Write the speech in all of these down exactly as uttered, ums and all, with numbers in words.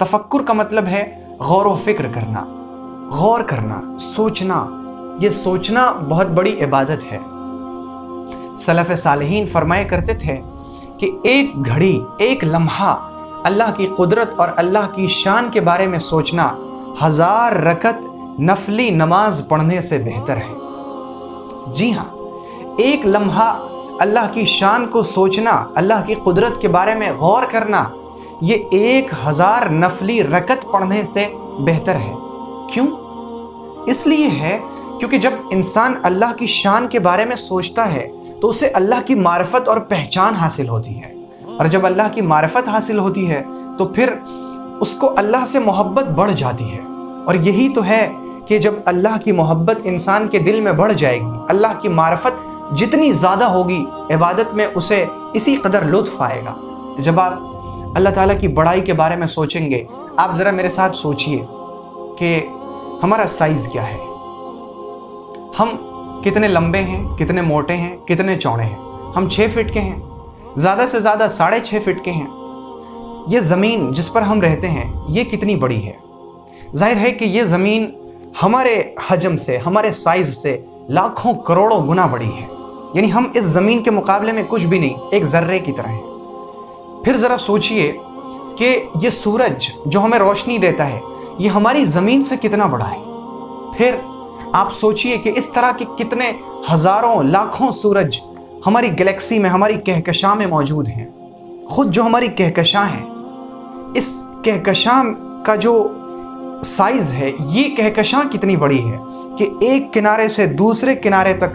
तफक्कुर का मतलब है गौर व फिक्र करना, गौर करना, सोचना। ये सोचना बहुत बड़ी इबादत है। सलफ़ सालहीन फरमाया करते थे कि एक घड़ी, एक लम्हा अल्लाह की कुदरत और अल्लाह की शान के बारे में सोचना हज़ार रकत नफली नमाज पढ़ने से बेहतर है। जी हाँ, एक लम्हा अल्लाह की शान को सोचना, अल्लाह की कुदरत के बारे में गौर करना, ये एक हज़ार नफली रकत पढ़ने से बेहतर है। क्यों? इसलिए है क्योंकि जब इंसान अल्लाह की शान के बारे में सोचता है तो उसे अल्लाह की मार्फत और पहचान हासिल होती है, और जब अल्लाह की मार्फत हासिल होती है तो फिर उसको अल्लाह से मोहब्बत बढ़ जाती है। और यही तो है कि जब अल्लाह की मोहब्बत इंसान के दिल में बढ़ जाएगी, अल्लाह की मार्फत जितनी ज़्यादा होगी इबादत में, उसे इसी कदर लुत्फ़ आएगा। जब आप अल्लाह ताला की बड़ाई के बारे में सोचेंगे, आप ज़रा मेरे साथ सोचिए कि हमारा साइज़ क्या है, हम कितने लंबे हैं, कितने मोटे हैं, कितने चौड़े हैं। हम छः फिट के हैं, ज़्यादा से ज़्यादा साढ़े छः फिट के हैं। ये ज़मीन जिस पर हम रहते हैं ये कितनी बड़ी है। जाहिर है कि ये ज़मीन हमारे हजम से, हमारे साइज़ से लाखों करोड़ों गुना बड़ी है, यानी हम इस ज़मीन के मुकाबले में कुछ भी नहीं, एक ज़र्रे की तरह हैं। फिर ज़रा सोचिए कि ये सूरज जो हमें रोशनी देता है ये हमारी ज़मीन से कितना बड़ा है। फिर आप सोचिए कि इस तरह के कितने हज़ारों लाखों सूरज हमारी गैलेक्सी में, हमारी कहकशां में मौजूद हैं। खुद जो हमारी कहकशां है, इस कहकशां का जो साइज़ है, ये कहकशां कितनी बड़ी है कि एक किनारे से दूसरे किनारे तक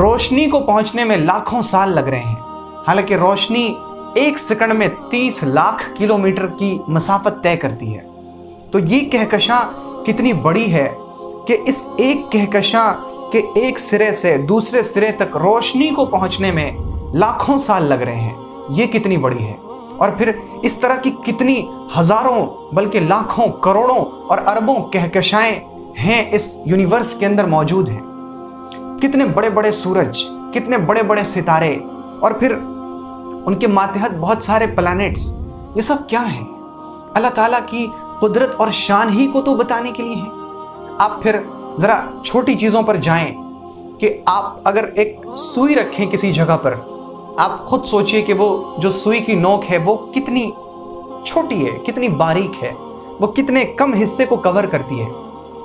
रोशनी को पहुंचने में लाखों साल लग रहे हैं। हालांकि रोशनी एक सेकंड में तीस लाख किलोमीटर की मसाफत तय करती है। तो ये कहकशां कितनी बड़ी है कि इस एक कहकशां के एक सिरे से दूसरे सिरे तक रोशनी को पहुंचने में लाखों साल लग रहे हैं। ये कितनी बड़ी है। और फिर इस तरह की कितनी हज़ारों बल्कि लाखों करोड़ों और अरबों कहकशाएँ हैं इस यूनिवर्स के अंदर मौजूद हैं। कितने बड़े बड़े सूरज, कितने बड़े बड़े सितारे, और फिर उनके मातहत बहुत सारे प्लैनेट्स, ये सब क्या हैं? अल्लाह ताला की कुदरत और शान ही को तो बताने के लिए हैं। आप फिर ज़रा छोटी चीज़ों पर जाएं कि आप अगर एक सुई रखें किसी जगह पर, आप खुद सोचिए कि वो जो सुई की नोक है वो कितनी छोटी है, कितनी बारीक है, वो कितने कम हिस्से को कवर करती है।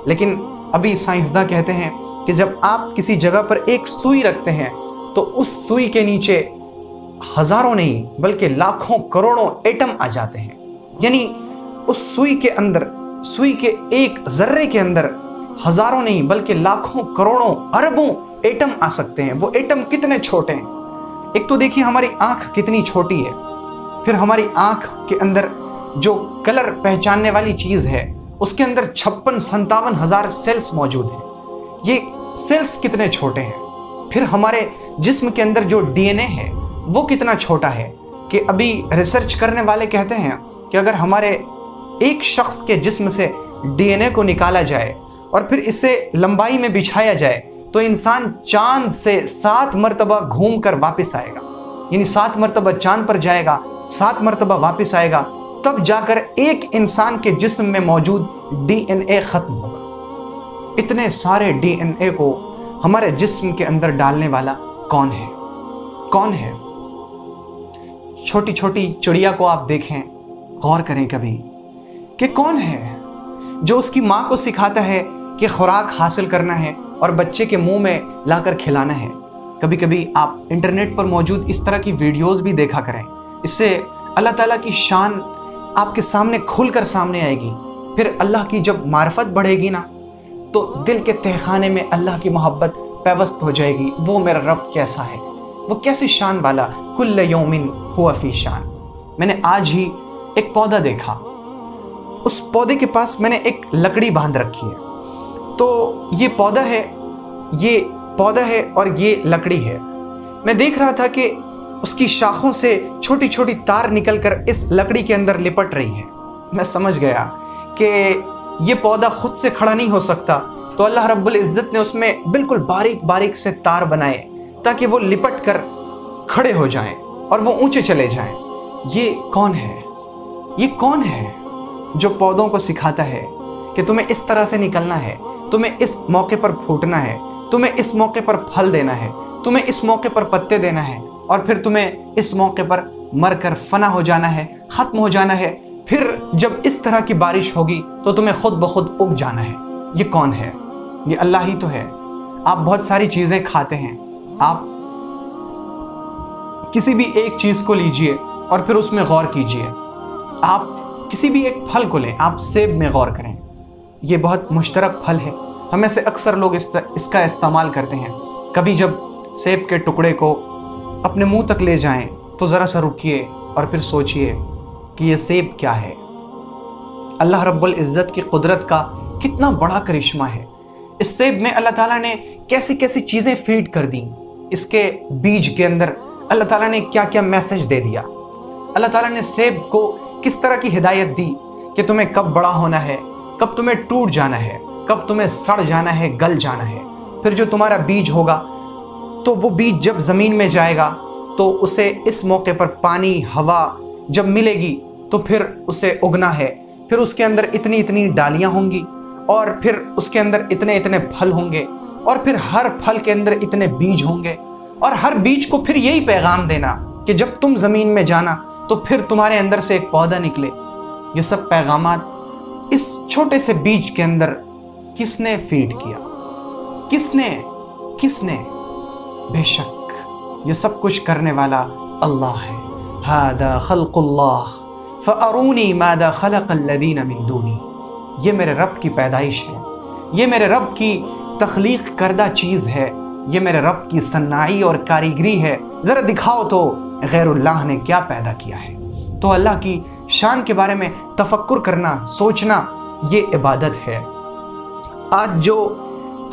लेकिन अभी साइंसदां कहते हैं कि जब आप किसी जगह पर एक सुई रखते हैं तो उस सुई के नीचे हज़ारों नहीं बल्कि लाखों करोड़ों एटम आ जाते हैं, यानी उस सुई के अंदर, सुई के एक ज़र्रे के अंदर हज़ारों नहीं बल्कि लाखों करोड़ों अरबों एटम आ सकते हैं। वो एटम कितने छोटे हैं। एक तो देखिए हमारी आँख कितनी छोटी है, फिर हमारी आँख के अंदर जो कलर पहचानने वाली चीज़ है उसके अंदर छप्पन संतावन हज़ार सेल्स मौजूद हैं। ये सेल्स कितने छोटे हैं। फिर हमारे जिस्म के अंदर जो डीएनए है वो कितना छोटा है कि अभी रिसर्च करने वाले कहते हैं कि अगर हमारे एक शख्स के जिस्म से डीएनए को निकाला जाए और फिर इसे लंबाई में बिछाया जाए तो इंसान चांद से सात मरतबा घूम कर वापस आएगा, यानी सात मरतबा चांद पर जाएगा, सात मरतबा वापस आएगा, तब जाकर एक इंसान के जिस्म में मौजूद डीएनए ख़त्म होगा। इतने सारे डीएनए को हमारे जिस्म के अंदर डालने वाला कौन है? कौन है? छोटी छोटी चिड़िया को आप देखें, गौर करें कभी कि कौन है जो उसकी माँ को सिखाता है कि खुराक हासिल करना है और बच्चे के मुंह में लाकर खिलाना है। कभी कभी आप इंटरनेट पर मौजूद इस तरह की वीडियोज़ भी देखा करें, इससे अल्लाह ताला की शान आपके सामने खुलकर सामने आएगी। फिर अल्लाह की जब मार्फत बढ़ेगी ना तो दिल के तहखाने में अल्लाह की मोहब्बत पैवस्त हो जाएगी। वो मेरा रब कैसा है, वो कैसी शान वाला, कुल्ल यौमिन हुवा फी शान। मैंने आज ही एक पौधा देखा, उस पौधे के पास मैंने एक लकड़ी बांध रखी है। तो ये पौधा है, ये पौधा है और ये लकड़ी है। मैं देख रहा था कि उसकी शाखों से छोटी छोटी तार निकलकर इस लकड़ी के अंदर लिपट रही है। मैं समझ गया कि ये पौधा खुद से खड़ा नहीं हो सकता, तो अल्लाह रब्बुल इज़्ज़त ने उसमें बिल्कुल बारीक बारीक से तार बनाए ताकि वो लिपट कर खड़े हो जाएं और वो ऊंचे चले जाएं। ये कौन है? ये कौन है? जो पौधों को सिखाता है कि तुम्हें इस तरह से निकलना है, तुम्हें इस मौके पर फूटना है, तुम्हें इस मौके पर फल देना है, तुम्हें इस मौके पर पत्ते देना है और फिर तुम्हें इस मौके पर मरकर फना हो जाना है, ख़त्म हो जाना है। फिर जब इस तरह की बारिश होगी तो तुम्हें खुद ब खुद उग जाना है। ये कौन है? ये अल्लाह ही तो है। आप बहुत सारी चीज़ें खाते हैं, आप किसी भी एक चीज़ को लीजिए और फिर उसमें गौर कीजिए। आप किसी भी एक फल को लें, आप सेब में गौर करें। ये बहुत मुश्तरक फल है, हमें से अक्सर लोग इस इसका इस्तेमाल करते हैं। कभी जब सेब के टुकड़े को अपने मुंह तक ले जाएं तो ज़रा सा रुकिए और फिर सोचिए कि ये सेब क्या है। अल्लाह रब्बुल इज़्ज़त की कुदरत का कितना बड़ा करिश्मा है। इस सेब में अल्लाह ताला ने कैसी कैसी चीज़ें फीड कर दी, इसके बीज के अंदर अल्लाह ताला ने क्या क्या मैसेज दे दिया। अल्लाह ताला ने सेब को किस तरह की हिदायत दी कि तुम्हें कब बड़ा होना है, कब तुम्हें टूट जाना है, कब तुम्हें सड़ जाना है, गल जाना है। फिर जो तुम्हारा बीज होगा तो वो बीज जब ज़मीन में जाएगा तो उसे इस मौके पर पानी, हवा जब मिलेगी तो फिर उसे उगना है। फिर उसके अंदर इतनी इतनी डालियाँ होंगी और फिर उसके अंदर इतने इतने फल होंगे और फिर हर फल के अंदर इतने बीज होंगे और हर बीज को फिर यही पैगाम देना कि जब तुम ज़मीन में जाना तो फिर तुम्हारे अंदर से एक पौधा निकले। ये सब पैगामात इस छोटे से बीज के अंदर किसने फीड किया? किसने किसने बेशक ये सब कुछ करने वाला अल्लाह है। हादा खल्कुल्लाह फ़अरूनी मादा खलक़ल्लज़ीना मिन दूनी। ये मेरे रब की पैदाइश है, ये मेरे रब की तख्लीक़ करदा चीज़ है, ये मेरे रब की सन्नाई और कारीगरी है। ज़रा दिखाओ तो गैरुल्लाह ने क्या पैदा किया है। तो अल्लाह की शान के बारे में तफक्कुर करना, सोचना, ये इबादत है। आज जो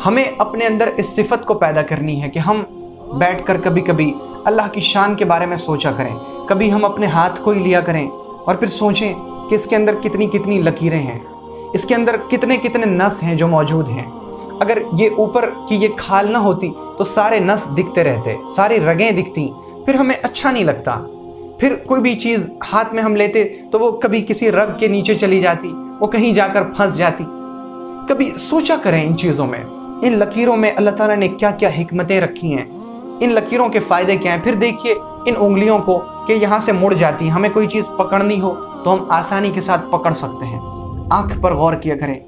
हमें अपने अंदर इस सिफत को पैदा करनी है कि हम बैठकर कभी कभी अल्लाह की शान के बारे में सोचा करें। कभी हम अपने हाथ को ही लिया करें और फिर सोचें कि इसके अंदर कितनी कितनी लकीरें हैं, इसके अंदर कितने कितने नस हैं जो मौजूद हैं। अगर ये ऊपर की ये खाल ना होती तो सारे नस दिखते रहते, सारी रगें दिखती, फिर हमें अच्छा नहीं लगता। फिर कोई भी चीज़ हाथ में हम लेते तो वो कभी किसी रग के नीचे चली जाती, वो कहीं जाकर फंस जाती। कभी सोचा करें इन चीज़ों में, इन लकीरों में अल्लाह ताला ने क्या क्या हिकमतें रखी हैं, इन लकीरों के फ़ायदे क्या हैं। फिर देखिए इन उंगलियों को कि यहाँ से मुड़ जाती, हमें कोई चीज़ पकड़नी हो तो हम आसानी के साथ पकड़ सकते हैं। आँख पर गौर किया करें।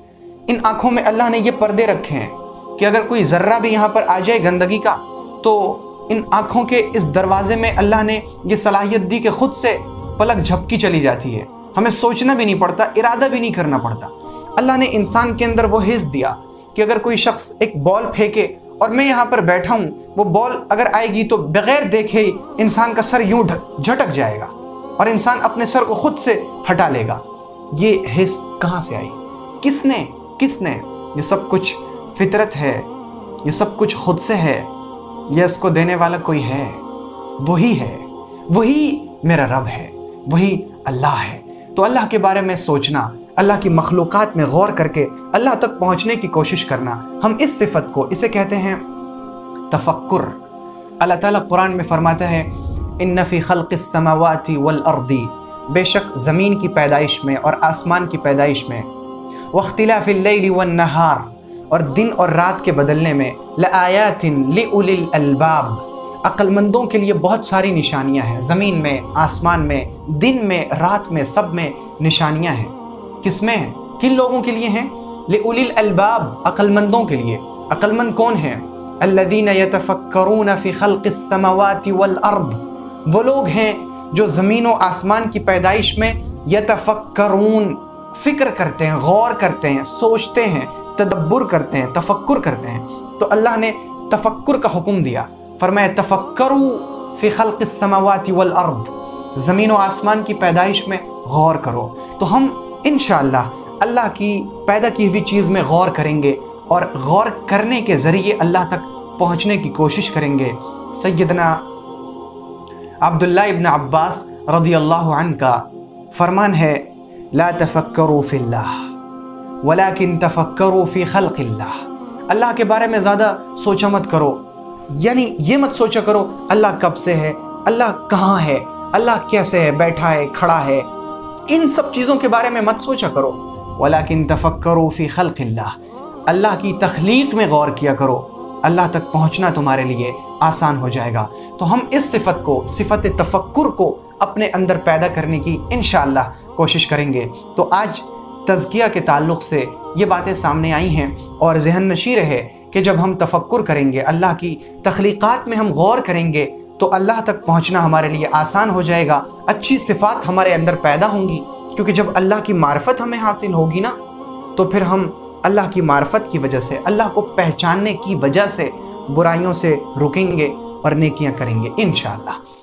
इन आँखों में अल्लाह ने ये पर्दे रखे हैं कि अगर कोई ज़र्रा भी यहाँ पर आ जाए गंदगी का तो इन आँखों के इस दरवाज़े में अल्लाह ने ये सलाहियत दी कि ख़ुद से पलक झपकी चली जाती है, हमें सोचना भी नहीं पड़ता, इरादा भी नहीं करना पड़ता। अल्लाह ने इंसान के अंदर वो हिस्स दिया कि अगर कोई शख्स एक बॉल फेंके और मैं यहाँ पर बैठा हूँ, वो बॉल अगर आएगी तो बग़ैर देखे ही इंसान का सर यूँ झटक जाएगा और इंसान अपने सर को खुद से हटा लेगा। ये हिस्स कहाँ से आई? किसने किसने? ये सब कुछ फितरत है, ये सब कुछ खुद से है, यह इसको देने वाला कोई है, वही है, वही मेरा रब है, वही अल्लाह है। तो अल्लाह के बारे में सोचना, अल्लाह की मखलूक़ात में गौर करके अल्लाह तक पहुँचने की कोशिश करना, हम इस सिफत को, इसे कहते हैं तफक्कुर। अल्लाह ताला कुरान में फ़रमाता है इन्न फी खल्क़िस समावाति वल अर्दी, बेशक ज़मीन की पैदाइश में और आसमान की पैदाइश में, वख्तिलाफ़िल लैली वन नहार, और दिन और रात के बदलने में, लआयातिन लिउलिल अल्बाब, अक्लमंदों के लिए बहुत सारी निशानियाँ हैं। ज़मीन में, आसमान में, दिन में, रात में, सब में निशानियाँ हैं। किस में है? किन लोगों के लिए हैं? लिउलिल अल्बाब, अक्लमंदों के लिए। अक्लमंद कौन है? अल्लज़ीना यतफ़क्करून फ़ी ख़ल्क़िस समावाति वल अर्द, वो लोग हैं जो ज़मीन व आसमान की पैदाइश में यतफ़क्करून, फ़िक्र करते हैं, गौर करते हैं, सोचते हैं, तदब्बुर करते हैं, तफक्कुर करते हैं। तो अल्लाह ने तफक्कुर का हुक्म दिया, फरमाया तफक्करू फ़ी ख़ल्क़िस समावाति वल अर्द, ज़मीन व आसमान की पैदाइश में गौर करो। तो हम इंशाअल्लाह अल्लाह की पैदा की हुई चीज़ में गौर करेंगे और गौर करने के ज़रिए अल्लाह तक पहुँचने की कोशिश करेंगे। सैयदना अब्दुल्लाह इब्न अब्बास रदियल्लाहु अन्हु का फरमान है ला तफक्करू फिल्लाह वलाकिन तफक्करू फी खल्क़िल्लाह, अल्लाह के बारे में ज़्यादा सोचा मत करो, यानी ये मत सोचा करो अल्लाह कब से है, अल्लाह कहाँ है, अल्लाह कैसे है, बैठा है, खड़ा है, इन सब चीज़ों के बारे में मत सोचा करो। वलाकिन तफक्करू फी खल्किल्लाह, अल्लाह की तख्लीक में गौर किया करो, अल्लाह तक पहुँचना तुम्हारे लिए आसान हो जाएगा। तो हम इस सिफत को, सिफत तफक्कुर को अपने अंदर पैदा करने की इंशाअल्लाह कोशिश करेंगे। तो आज तज़किया के ताल्लुक़ से ये बातें सामने आई हैं और जहन नशी रहे कि जब हम तफक्कुर करेंगे, अल्लाह की तख्लीक़ात में हम गौर करेंगे तो अल्लाह तक पहुँचना हमारे लिए आसान हो जाएगा। अच्छी सिफ़ात हमारे अंदर पैदा होंगी, क्योंकि जब अल्लाह की मार्फत हमें हासिल होगी ना, तो फिर हम अल्लाह की मार्फत की वजह से, अल्लाह को पहचानने की वजह से बुराइयों से रुकेंगे और नेकियां करेंगे इंशाअल्लाह।